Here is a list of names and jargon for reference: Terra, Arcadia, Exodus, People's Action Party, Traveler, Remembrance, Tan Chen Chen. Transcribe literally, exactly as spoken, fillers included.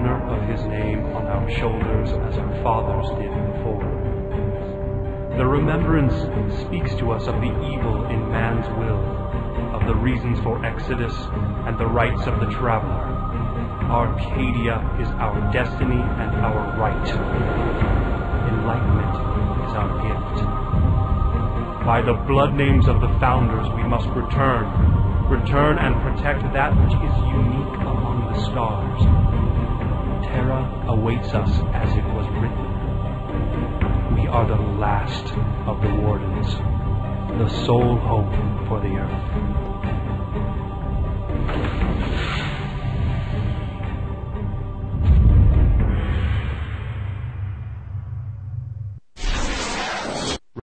honor of his name on our shoulders as our fathers did before. The remembrance speaks to us of the evil in man's will, of the reasons for Exodus and the rights of the Traveler. Arcadia is our destiny and our right. Enlightenment is our gift. By the blood names of the founders we must return, return and protect that which is unique among the stars. Terra awaits us as it was written. We are the last of the Wardens, the sole hope for the Earth.